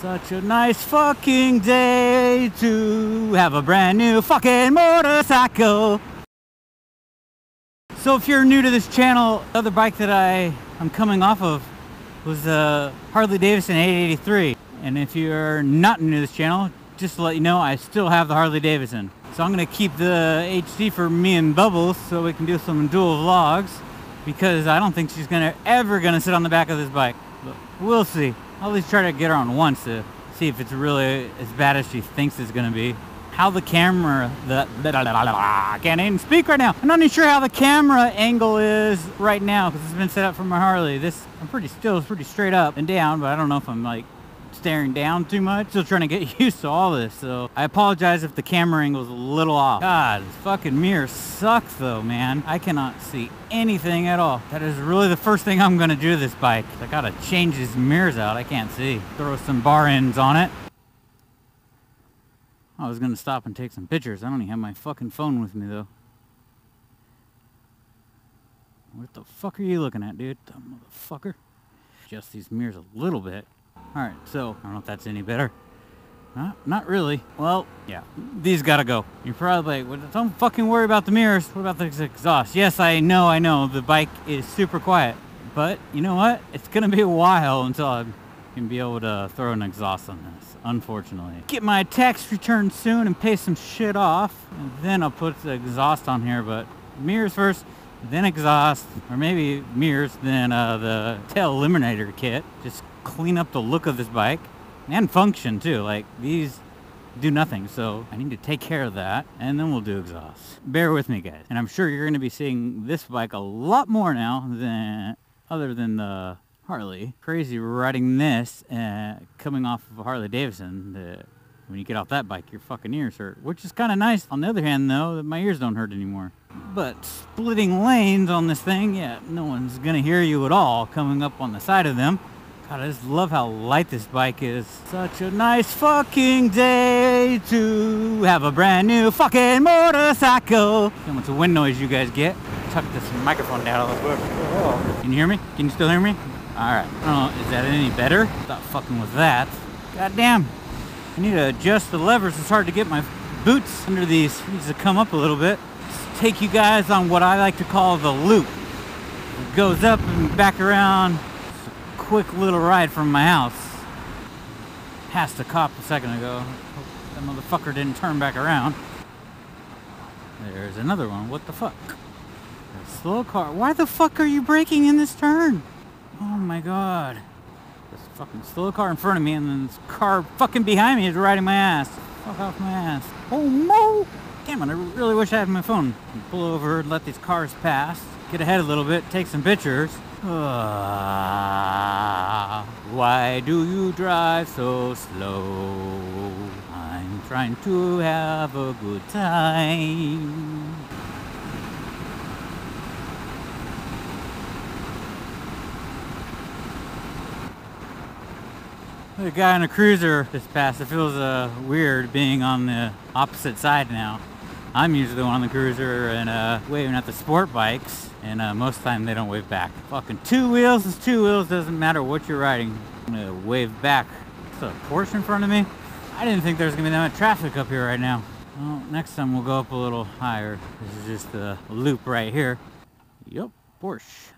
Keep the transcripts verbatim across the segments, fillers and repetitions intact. Such a nice fucking day to have a brand new fucking motorcycle. So if you're new to this channel, the other bike that I am coming off of was a Harley Davidson eight eighty-three. And if you're not new to this channel, just to let you know, I still have the Harley Davidson. So I'm gonna keep the H D for me and Bubbles so we can do some dual vlogs, because I don't think she's gonna ever gonna sit on the back of this bike. But we'll see. I'll at least try to get her on once to see if it's really as bad as she thinks it's gonna be. How the camera, the, I can't even speak right now. I'm not even sure how the camera angle is right now because it's been set up for my Harley. This, I'm pretty still, it's pretty straight up and down, but I don't know if I'm like staring down too much. Still trying to get used to all this, so I apologize if the camera angle's a little off. God, this fucking mirror sucks though, man. I cannot see anything at all. That is really the first thing I'm gonna do to this bike. I gotta change these mirrors out, I can't see. Throw some bar ends on it. I was gonna stop and take some pictures. I don't even have my fucking phone with me though. What the fuck are you looking at, dude? Dumb motherfucker. Adjust these mirrors a little bit. Alright, so, I don't know if that's any better. Not, not really. Well, yeah, these gotta go. You're probably like, well, don't fucking worry about the mirrors. What about the exhaust? Yes, I know, I know, the bike is super quiet. But, you know what? It's gonna be a while until I can be able to throw an exhaust on this, unfortunately. Get my tax return soon and pay some shit off. And then I'll put the exhaust on here, but mirrors first. Then exhaust, or maybe mirrors, then uh, the tail eliminator kit. Just clean up the look of this bike and function too. Like, these do nothing, so I need to take care of that, and then we'll do exhaust. Bear with me, guys. And I'm sure you're going to be seeing this bike a lot more now than other than the Harley. Crazy riding this uh, coming off of a Harley Davidson. The, when you get off that bike, your fucking ears hurt, which is kind of nice. On the other hand, though, that my ears don't hurt anymore. But splitting lanes on this thing, yeah, no one's gonna hear you at all coming up on the side of them. God, I just love how light this bike is. Such a nice fucking day to have a brand new fucking motorcycle. How much wind noise you guys get. Tuck this microphone down a little bit. Can you hear me? Can you still hear me? All right. Oh, is that any better? Stop fucking with that. God damn. I need to adjust the levers. It's hard to get my boots under these. It needs to come up a little bit. Take you guys on what I like to call the loop. It goes up and back around. It's a quick little ride from my house. Passed a cop a second ago. Hope that motherfucker didn't turn back around. There's another one. What the fuck? A slow car. Why the fuck are you braking in this turn? Oh my god. This fucking slow car in front of me, and then this car fucking behind me is riding my ass. Fuck off my ass. Oh no! Damn it, I really wish I had my phone. Pull over, let these cars pass, get ahead a little bit, take some pictures. Uh, why do you drive so slow? I'm trying to have a good time. The guy on a cruiser just passed. It feels uh, weird being on the opposite side now. I'm usually the one on the cruiser and uh, waving at the sport bikes, and uh, most of the time they don't wave back. Fucking two wheels is two wheels, doesn't matter what you're riding. I'm gonna wave back. It's a Porsche in front of me. I didn't think there was gonna be that much traffic up here right now. Well, next time we'll go up a little higher. This is just the loop right here. Yup, Porsche.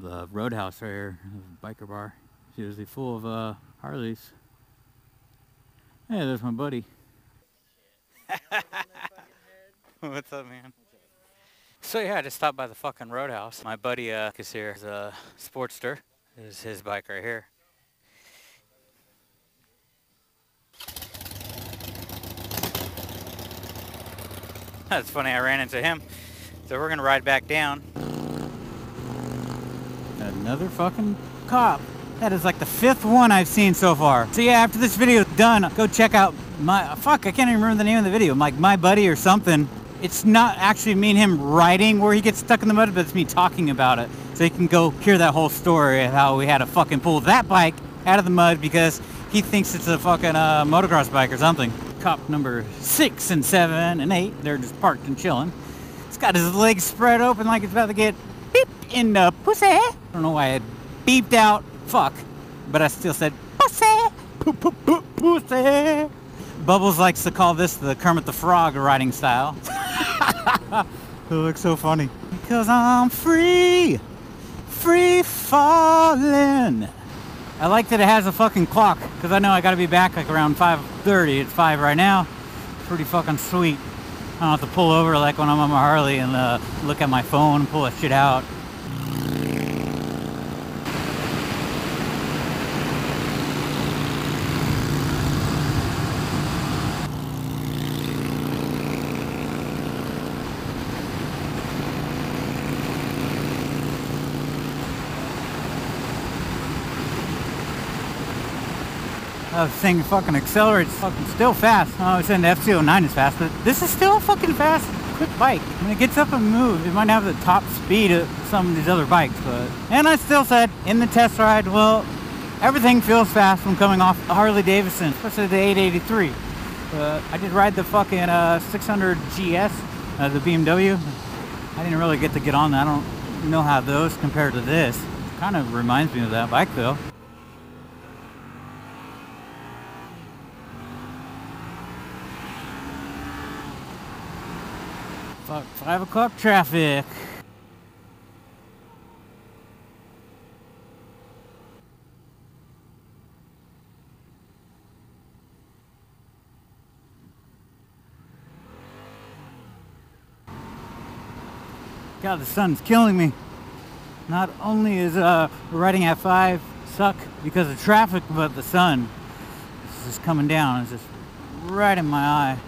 The roadhouse right here, the biker bar. It's usually full of uh, Harleys. Hey, there's my buddy. What's up, man? So yeah, I just stopped by the fucking roadhouse. My buddy uh, is here. He's a Sportster. This is his bike right here. That's funny, I ran into him. So we're gonna ride back down. Another fucking cop. That is like the fifth one I've seen so far. So yeah, after this video's done, go check out my, fuck, I can't even remember the name of the video, like My Buddy or something. It's not actually me and him riding where he gets stuck in the mud, but it's me talking about it. So you can go hear that whole story of how we had to fucking pull that bike out of the mud because he thinks it's a fucking uh, motocross bike or something. Cop number six and seven and eight, they're just parked and chilling. It's got his legs spread open like it's about to get beeped in the pussy. I don't know why it beeped out. Fuck, but I still said pussy. poop, poop, poop, pussy. Bubbles likes to call this the Kermit the Frog riding style. It looks so funny. Because I'm free, free falling. I like that it has a fucking clock, because I know I gotta be back like around five thirty. It's five right now. Pretty fucking sweet. I don't have to pull over like when I'm on my Harley and uh, look at my phone and pull that shit out. That thing fucking accelerates fucking still fast. I was saying the F Z oh nine is fast, but this is still a fucking fast, quick bike. When it gets up and moves, it might have the top speed of some of these other bikes, but... And I still said, in the test ride, well, everything feels fast from coming off the Harley Davidson, especially the eight eighty-three. But I did ride the fucking uh, six hundred G S, uh, the B M W. I didn't really get to get on that. I don't know how those compare to this. Kind of reminds me of that bike, though. Fuck, five o'clock traffic. God, the sun's killing me. Not only is uh, riding at five suck because of traffic, but the sun is just coming down. It's just right in my eye.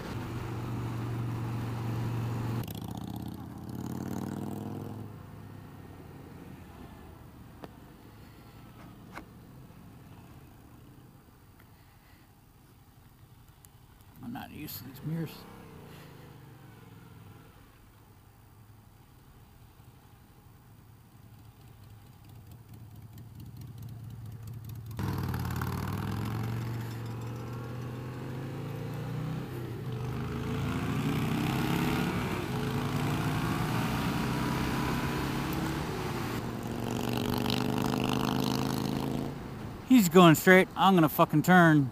Use these mirrors. He's going straight. I'm gonna fucking turn.